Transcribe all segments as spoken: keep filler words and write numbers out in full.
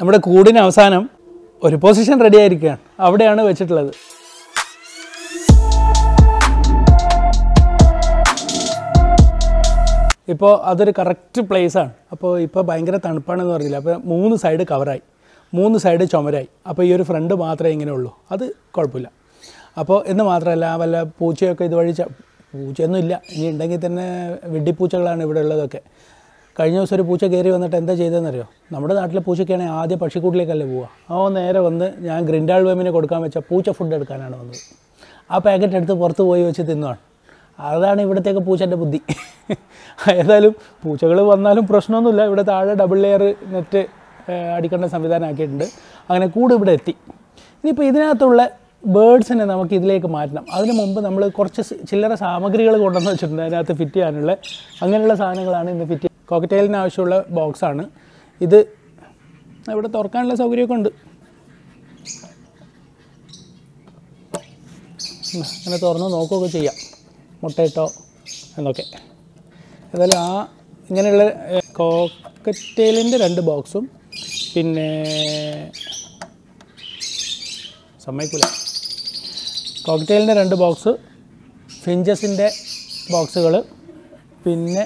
നമ്മുടെ കൂടിന് അവസാനം ഒരു പൊസിഷൻ റെഡി ആയിരിക്കുകയാണ് അവിടെയാണ് വെച്ചിട്ടുള്ളത് ഇപ്പോൾ അതൊരു കറക്റ്റ് പ്ലേസ് ആണ് അപ്പോൾ ഇപ്പോൾ ഭയങ്കര തണുപ്പാണെന്ന് പറഞ്ഞില്ല അപ്പോൾ മൂന്ന് സൈഡ് കവറായി മൂന്ന് സൈഡ് ചുമരായി അപ്പോൾ ഈ ഒരു ഫ്രണ്ട് മാത്രമേ ഇങ്ങനെ ഉള്ളൂ അത് കുഴപ്പമില്ല അപ്പോൾ എന്ന് മാത്രമല്ല വല്ല പൂച്ചയൊക്കെ ഇതുവഴി പൂച്ചയൊന്നും ഇല്ല ഇനി ഉണ്ടെങ്കിൽ തന്നെ വെടിപ്പൂച്ചകളാണ് ഇവിടെ ഉള്ളതൊക്കെ കഴിഞ്ഞ ദിവസം ഒരു പൂച്ച കയറി വന്നിട്ട് എന്താ ചെയ്തതെന്നറിയോ നമ്മുടെ നാട്ടിലെ പൂച്ചയ്ക്കാണെങ്കിൽ ആദ്യം പക്ഷിക്കൂട്ടിലേക്കല്ലേ പോവുക ആ നേരെ വന്ന് ഞാൻ ഗ്രിൻഡാൾ വേമിനെ കൊടുക്കാൻ വെച്ചാൽ പൂച്ച ഫുഡ് എടുക്കാനാണ് വന്നത് ആ പാക്കറ്റ് എടുത്ത് പുറത്ത് പോയി വെച്ച് തിന്നുവാണ് അതാണ് ഇവിടത്തേക്ക് പൂച്ചൻ്റെ ബുദ്ധി ഏതായാലും പൂച്ചകൾ വന്നാലും പ്രശ്നമൊന്നുമില്ല ഇവിടെ താഴെ ഡബിൾ ലെയർ നെറ്റ് അടിക്കേണ്ട സംവിധാനം ആക്കിയിട്ടുണ്ട് അങ്ങനെ കൂട് ഇവിടെ എത്തി ഇനിയിപ്പോൾ ഇതിനകത്തുള്ള ബേഡ്സിനെ നമുക്ക് ഇതിലേക്ക് മാറ്റണം അതിന് മുമ്പ് നമ്മൾ കുറച്ച് ചില്ലറ സാമഗ്രികൾ കൊണ്ടുവന്ന് വെച്ചിട്ടുണ്ട് അതിനകത്ത് ഫിറ്റ് ചെയ്യാനുള്ള അങ്ങനെയുള്ള സാധനങ്ങളാണ് ഇന്ന് ഫിറ്റ് കോക്കറ്റെയിലിന് ആവശ്യമുള്ള ബോക്സാണ് ഇത് ഇവിടെ തുറക്കാനുള്ള സൗകര്യമൊക്കെ ഉണ്ട് അങ്ങനെ തുറന്ന് നോക്കുകയൊക്കെ ചെയ്യാം മുട്ടയിട്ടോ എന്നൊക്കെ ഏതായാലും ആ ഇങ്ങനെയുള്ള കോക്കറ്റെയിലിൻ്റെ രണ്ട് ബോക്സും പിന്നെ സമ്മതിക്കില്ല കോക്കറ്റെയിലിൻ്റെ രണ്ട് ബോക്സ് ഫിഞ്ചസിൻ്റെ ബോക്സുകൾ പിന്നെ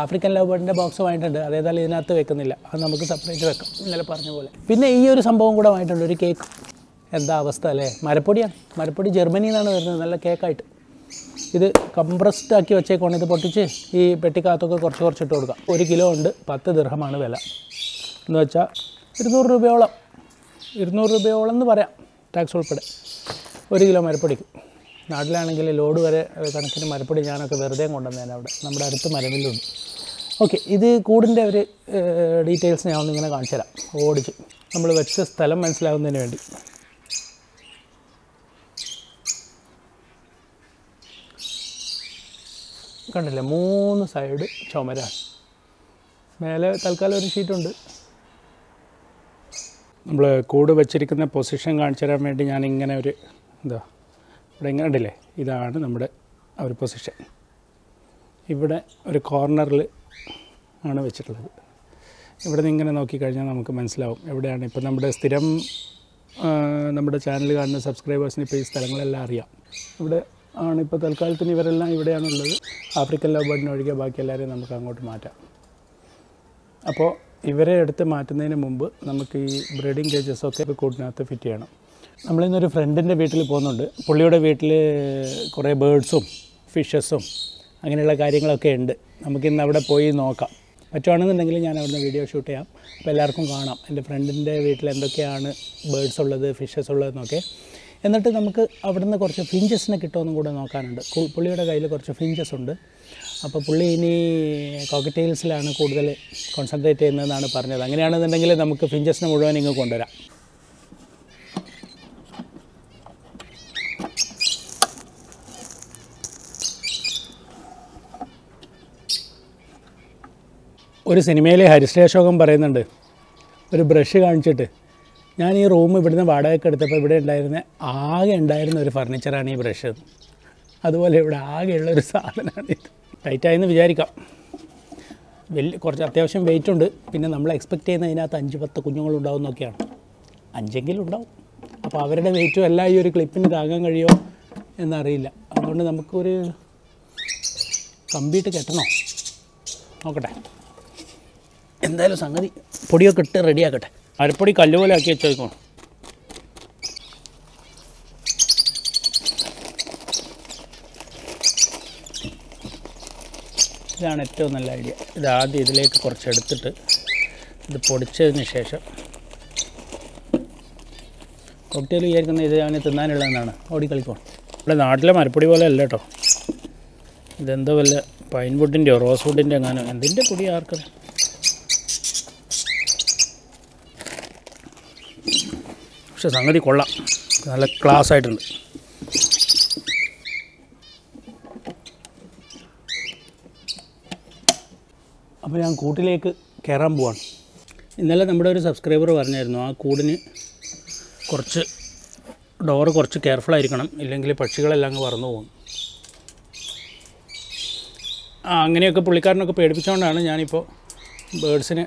ആഫ്രിക്കൻ ലവ് ബേർഡിൻ്റെ ബോക്സ് വാങ്ങിയിട്ടുണ്ട് അതേതായാലും ഇതിനകത്ത് വെക്കുന്നില്ല അത് നമുക്ക് സെപ്പറേറ്റ് വെക്കാം ഇന്നലെ പറഞ്ഞ പോലെ പിന്നെ ഈ ഒരു സംഭവം കൂടെ വാങ്ങിയിട്ടുണ്ട് ഒരു കേക്ക് എന്താ അവസ്ഥ അല്ലേ മരപ്പൊടിയാണ് മരപ്പൊടി ജർമ്മനിയിൽ നിന്നാണ് വരുന്നത് നല്ല കേക്കായിട്ട് ഇത് കംപ്രസ്ഡ് ആക്കി വെച്ചേക്കാണ് ഇത് പൊട്ടിച്ച് ഈ പെട്ടിക്കകത്തൊക്കെ കുറച്ച് കുറച്ചിട്ട് കൊടുക്കാം ഒരു കിലോ ഉണ്ട് പത്ത് ദിർഹമാണ് വില എന്ന് വെച്ചാൽ ഇരുന്നൂറ് രൂപയോളം ഇരുന്നൂറ് രൂപയോളം എന്ന് പറയാം ടാക്സ് ഉൾപ്പെടെ ഒരു കിലോ മരപ്പൊടിക്ക് നാട്ടിലാണെങ്കിൽ ലോഡ് വരെ കണക്കിന് മരപ്പൊടി ഞാനൊക്കെ വെറുതെ കൊണ്ടുവന്നേനെ അവിടെ നമ്മുടെ അടുത്ത് മരമില്ലുണ്ട് ഓക്കെ ഇത് കൂടിൻ്റെ ഒരു ഡീറ്റെയിൽസ് ഞാൻ ഒന്നിങ്ങനെ കാണിച്ചു തരാം ഓടിച്ച് നമ്മൾ വെച്ച സ്ഥലം മനസ്സിലാവുന്നതിന് വേണ്ടി കണ്ടില്ലേ മൂന്ന് സൈഡ് ചുമരാണ് മേലെ തൽക്കാലം ഒരു ഷീറ്റുണ്ട് നമ്മൾ കൂട് വെച്ചിരിക്കുന്ന പൊസിഷൻ കാണിച്ചു തരാൻ വേണ്ടി ഞാനിങ്ങനെ ഒരു എന്താ ഇവിടെ ഇങ്ങനെ ഉണ്ടല്ലേ ഇതാണ് നമ്മുടെ ഒരു പൊസിഷൻ ഇവിടെ ഒരു കോർണറിൽ ആണ് വെച്ചിട്ടുള്ളത് ഇവിടെ നിന്ന് ഇങ്ങനെ നോക്കിക്കഴിഞ്ഞാൽ നമുക്ക് മനസ്സിലാവും എവിടെയാണ് ഇപ്പോൾ നമ്മുടെ സ്ഥിരം നമ്മുടെ ചാനൽ കാണുന്ന സബ്സ്ക്രൈബേഴ്സിന് ഇപ്പോൾ ഈ സ്ഥലങ്ങളെല്ലാം അറിയാം ഇവിടെ ആണ് ഇപ്പോൾ തൽക്കാലത്തിന് ഇവരെല്ലാം ഇവിടെയാണുള്ളത് ആഫ്രിക്കൻ ലവ് ബേർഡിനെ ഒഴികെ ബാക്കി എല്ലാവരെയും നമുക്ക് അങ്ങോട്ട് മാറ്റാം അപ്പോൾ ഇവരെ എടുത്ത് മാറ്റുന്നതിന് മുമ്പ് നമുക്ക് ഈ ബ്രീഡിംഗ് കേജസൊക്കെ കൂടിനകത്ത് ഫിറ്റ് ചെയ്യണം നമ്മളിന്നൊരു ഫ്രണ്ടിൻ്റെ വീട്ടിൽ പോകുന്നുണ്ട് പുള്ളിയുടെ വീട്ടിൽ കുറേ ബേർഡ്സും ഫിഷസും അങ്ങനെയുള്ള കാര്യങ്ങളൊക്കെ ഉണ്ട് നമുക്കിന്ന് അവിടെ പോയി നോക്കാം പറ്റുവാണെന്നുണ്ടെങ്കിൽ ഞാൻ അവിടുന്ന് വീഡിയോ ഷൂട്ട് ചെയ്യാം അപ്പോൾ എല്ലാവർക്കും കാണാം എൻ്റെ ഫ്രണ്ടിൻ്റെ വീട്ടിൽ എന്തൊക്കെയാണ് ബേർഡ്സ് ഉള്ളത് ഫിഷസ് ഉള്ളതെന്നൊക്കെ എന്നിട്ട് നമുക്ക് അവിടുന്ന് കുറച്ച് ഫിഞ്ചസിനെ കിട്ടുമെന്നും കൂടെ നോക്കാനുണ്ട് പുള്ളിയുടെ കയ്യിൽ കുറച്ച് ഫിഞ്ചസ് ഉണ്ട് അപ്പോൾ പുള്ളി ഇനി കോക്കറ്റെയിൽസിലാണ് കൂടുതൽ കോൺസെൻട്രേറ്റ് ചെയ്യുന്നതെന്നാണ് പറഞ്ഞത് അങ്ങനെയാണെന്നുണ്ടെങ്കിൽ നമുക്ക് ഫിഞ്ചസിന് മുഴുവൻ ഇങ്ങ് കൊണ്ടുവരാം ഒരു സിനിമയിലെ ഹരിശ്രീ അശോകൻ പറയുന്നുണ്ട് ഒരു ബ്രഷ് കാണിച്ചിട്ട് ഞാൻ ഈ റൂം ഇവിടുന്ന് വാടകയ്ക്ക് എടുത്തപ്പോൾ ഇവിടെ ഉണ്ടായിരുന്ന ആകെ ഉണ്ടായിരുന്ന ഒരു ഫർണിച്ചറാണ് ഈ ബ്രഷ് അതുപോലെ ഇവിടെ ആകെയുള്ളൊരു സാധനമാണ് ഇത് ടൈറ്റായെന്ന് വിചാരിക്കാം വലിയ കുറച്ച് അത്യാവശ്യം വെയിറ്റ് ഉണ്ട് പിന്നെ നമ്മൾ എക്സ്പെക്റ്റ് ചെയ്യുന്ന ഇതിനകത്ത് അഞ്ച് പത്ത് കുഞ്ഞുങ്ങളുണ്ടാവും എന്നൊക്കെയാണ് അഞ്ചെങ്കിലും ഉണ്ടാവും അപ്പോൾ അവരുടെ വെയിറ്റും എല്ലാം ഈ ഒരു ക്ലിപ്പിന് താങ്ങാൻ കഴിയുമോ എന്നറിയില്ല അതുകൊണ്ട് നമുക്കൊരു കമ്പിയിട്ട് കെട്ടണോ നോക്കട്ടെ എന്തായാലും സംഗതി പൊടിയൊക്കെ ഇട്ട് റെഡിയാക്കട്ടെ അരപ്പൊടി കല്ലുപോലെ ആക്കി വെച്ചേക്കണം ഇതാണ് ഏറ്റവും നല്ല ഐഡിയ ഇതാദ്യം ഇതിലേക്ക് കുറച്ചെടുത്തിട്ട് ഇത് പൊടിച്ചതിന് ശേഷം കോക്ടെയിൽ വിചാരിക്കുന്നത് ഇത് അവന് തിന്നാനുള്ളതെന്നാണ് ഓടിക്കളിക്കണം ഇവിടെ നാട്ടിലെ മരപ്പൊടി പോലെ അല്ല കേട്ടോ ഇതെന്തോ വല്ല പൈൻ വുഡിൻ്റെയോ റോസ് വുഡിൻ്റെ എങ്ങാനോ എന്തിൻ്റെ പൊടി ആർക്കും പക്ഷെ സംഗതി കൊള്ളാം നല്ല ക്ലാസ് ആയിട്ടുണ്ട് അപ്പോൾ ഞാൻ കൂട്ടിലേക്ക് കയറാൻ പോവാണ് ഇന്നലെ നമ്മുടെ ഒരു സബ്സ്ക്രൈബർ പറഞ്ഞായിരുന്നു ആ കൂടിന് കുറച്ച് ഡോറ് കുറച്ച് കെയർഫുള്ളായിരിക്കണം ഇല്ലെങ്കിൽ പക്ഷികളെല്ലാം അങ്ങ് പറന്നു പോകും ആ അങ്ങനെയൊക്കെ പുള്ളിക്കാരനൊക്കെ പേടിപ്പിച്ചുകൊണ്ടാണ് ഞാനിപ്പോൾ ബേഡ്സിന്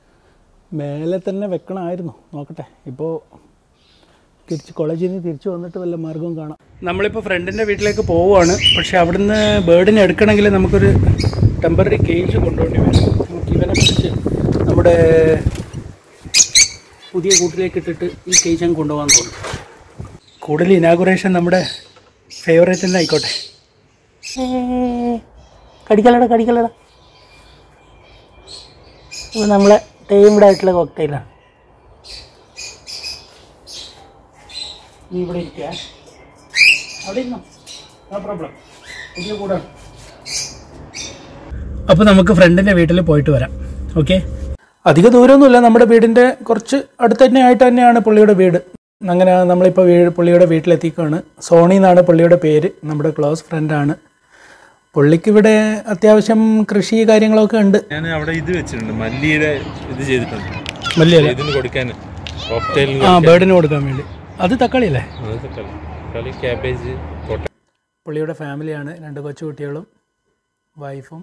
മേലെ തന്നെ വെക്കണമായിരുന്നു. നോക്കട്ടെ, ഇപ്പോൾ തിരിച്ച് കോളേജിൽ നിന്ന് തിരിച്ച് വന്നിട്ട് വല്ല മാർഗവും കാണാം. നമ്മളിപ്പോൾ ഫ്രണ്ടിൻ്റെ വീട്ടിലേക്ക് പോവുകയാണ്. പക്ഷേ അവിടുന്ന് ബേർഡിനെ എടുക്കണമെങ്കിൽ നമുക്കൊരു ടെമ്പററി കേജ് കൊണ്ടുപോകേണ്ടി വരും. നമുക്ക് ഇവനെ കുറിച്ച് നമ്മുടെ പുതിയ കൂട്ടിലേക്ക് ഇട്ടിട്ട് ഈ കേജ് അങ്ങ് കൊണ്ടുപോകാൻ തോന്നും. കൂടുതൽ ഇനാഗുറേഷൻ നമ്മുടെ ഫേവറേറ്റ് തന്നെ ആയിക്കോട്ടെ. കടിക്കലട കടിക്കലട ഇപ്പോൾ നമ്മളെ ടൈംഡ് ആയിട്ടുള്ള കോക്ടെയിലാണ്. നീ ഇവിടെ ഇരിക്കുക, അവിടെ ഇരുന്നോ, നോ പ്രോബ്ലം. പുതിയ കൂടാണ്. അപ്പോൾ നമുക്ക് ഫ്രണ്ടിൻ്റെ വീട്ടിൽ പോയിട്ട് വരാം. ഓക്കെ, അധിക ദൂരമൊന്നുമില്ല. നമ്മുടെ വീടിൻ്റെ കുറച്ച് അടുത്ത് തന്നെ ആയിട്ട് തന്നെയാണ് പുള്ളിയുടെ വീട്. അങ്ങനെ നമ്മളിപ്പോൾ വീട് പുള്ളിയുടെ വീട്ടിലെത്തിക്കുകയാണ്. സോണി എന്നാണ് പുള്ളിയുടെ പേര്. നമ്മുടെ ക്ലോസ് ഫ്രണ്ടാണ്. പുള്ളിക്ക് ഇവിടെ അത്യാവശ്യം കൃഷി കാര്യങ്ങളൊക്കെ ഉണ്ട്. ഞാൻ അവിടെ ഇത് വെച്ചിട്ടുണ്ട്, മല്ലിയുടെ ഇത് ചെയ്തിട്ടുണ്ട്. മല്ലിയല്ലേ ഇതിന് കൊടുക്കാൻ, ആ ബേർഡിന് കൊടുക്കാൻ വേണ്ടി. അത് തക്കാളി അല്ലേ? തക്കാളി, കാബേജ്. പുള്ളിയുടെ ഫാമിലിയാണ്, രണ്ട് കൊച്ചുകുട്ടികളും വൈഫും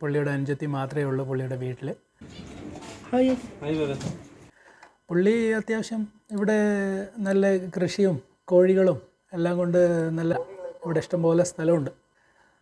പുള്ളിയുടെ അനുജത്തി മാത്രമേ ഉള്ളൂ പുള്ളിയുടെ വീട്ടിൽ. പുള്ളി അത്യാവശ്യം ഇവിടെ നല്ല കൃഷിയും കോഴികളും എല്ലാം കൊണ്ട് നല്ല ഇവിടെ ഇഷ്ടംപോലെ സ്ഥലമുണ്ട്.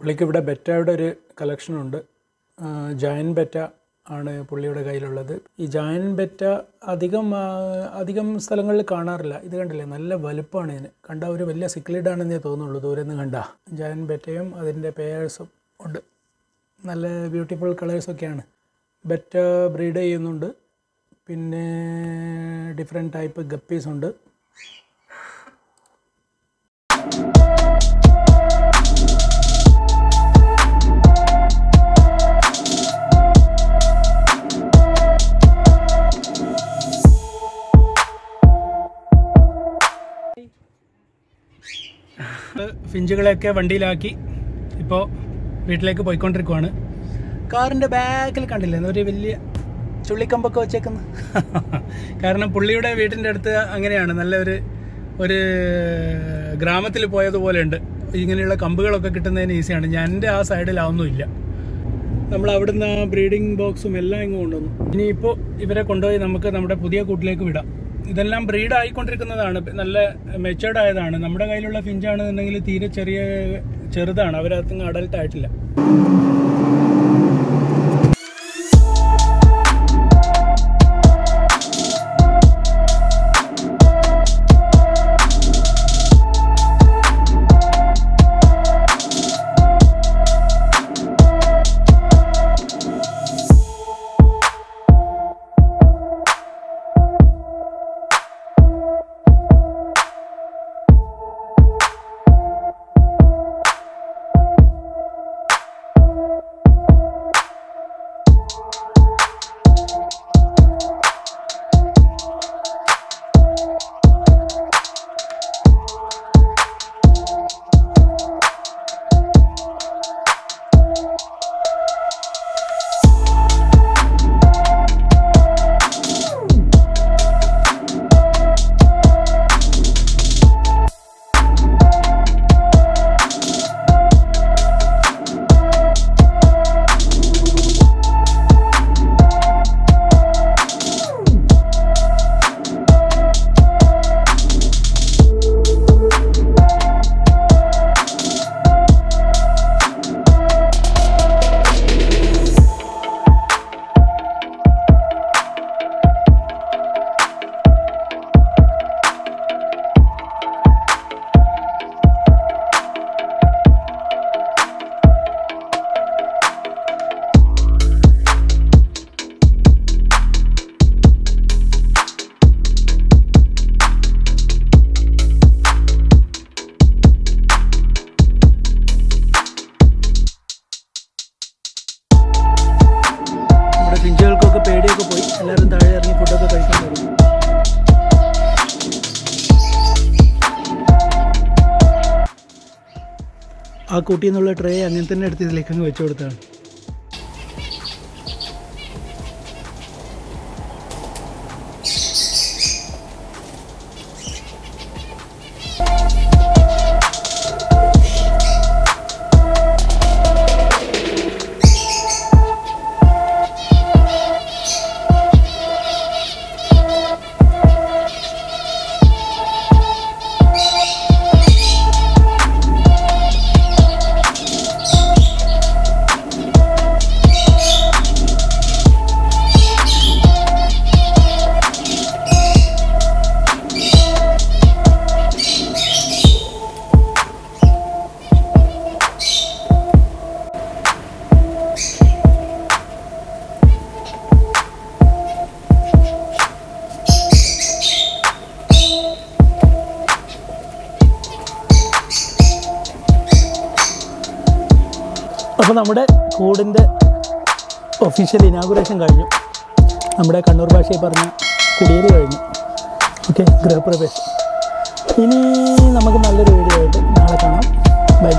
പുള്ളിക്ക് ഇവിടെ ബെറ്റയുടെ ഒരു കളക്ഷനുണ്ട്. ജയൻ ബെറ്റ ആണ് പുള്ളിയുടെ കയ്യിലുള്ളത്. ഈ ജയൻ ബെറ്റ അധികം അധികം സ്ഥലങ്ങളിൽ കാണാറില്ല. ഇത് കണ്ടില്ലേ, നല്ല വലുപ്പമാണ് ഇതിന്. കണ്ട ഒരു വലിയ സിക്ലിഡാണെന്നേ തോന്നുള്ളൂ ദൂരെ നിന്ന് കണ്ട. ജയൻ ബെറ്റയും അതിൻ്റെ പേഴ്സും ഉണ്ട്. നല്ല ബ്യൂട്ടിഫുൾ കളേഴ്സൊക്കെയാണ്. ബെറ്റ ബ്രീഡ് ചെയ്യുന്നുണ്ട്. പിന്നെ ഡിഫറെൻറ്റ് ടൈപ്പ് ഗപ്പീസുണ്ട്. ഫിഞ്ചുകളെയൊക്കെ വണ്ടിയിലാക്കി ഇപ്പോൾ വീട്ടിലേക്ക് പോയിക്കൊണ്ടിരിക്കുവാണ്. കാറിൻ്റെ ബാക്കിൽ കണ്ടില്ലേ ഒരു വലിയ ചുള്ളിക്കമ്പൊക്കെ വെച്ചേക്കുന്നു. കാരണം പുള്ളിയുടെ വീട്ടിൻ്റെ അടുത്ത് അങ്ങനെയാണ്, നല്ല ഒരു ഒരു ഗ്രാമത്തിൽ പോയതുപോലെയുണ്ട്. ഇങ്ങനെയുള്ള കമ്പുകളൊക്കെ കിട്ടുന്നതിന് ഈസിയാണ്. ഞാൻ എൻ്റെ ആ സൈഡിലാവുന്നുമില്ല. നമ്മൾ അവിടുന്ന് ആ ബ്രീഡിംഗ് ബോക്സും എല്ലാം ഇങ്ങ് കൊണ്ടുവന്നു. ഇനിയിപ്പോൾ ഇവരെ കൊണ്ടുപോയി നമുക്ക് നമ്മുടെ പുതിയ കൂട്ടിലേക്ക് വിടാം. ഇതെല്ലാം ബ്രീഡ് ആയിക്കൊണ്ടിരിക്കുന്നതാണ്, നല്ല മെച്ചേർഡ് ആയതാണ്. നമ്മുടെ കയ്യിലുള്ള ഫിഞ്ചാണെന്നുണ്ടെങ്കിൽ തീരെ ചെറിയ ചെറുതാണ്, അവരകത്തുനിന്ന് അഡൽട്ട് ആയിട്ടില്ല. കൂട്ടി എന്നുള്ള ട്രേ അങ്ങനെ തന്നെ എടുത്ത് ഇതിലേക്ക് അങ്ങ് വെച്ചു കൊടുത്താണ്. അപ്പോൾ നമ്മുടെ കൂടിൻ്റെ ഒഫീഷ്യൽ ഇനാഗുറേഷൻ കഴിഞ്ഞു. നമ്മുടെ കണ്ണൂർ ഭാഷയിൽ പറഞ്ഞ കുടിയേറി കഴിഞ്ഞു. ഓക്കെ, ഗൃഹപ്രവേശം. ഇനി നമുക്ക് നല്ലൊരു വീഡിയോ ആയിട്ട് നാളെ കാണാം. ബൈ.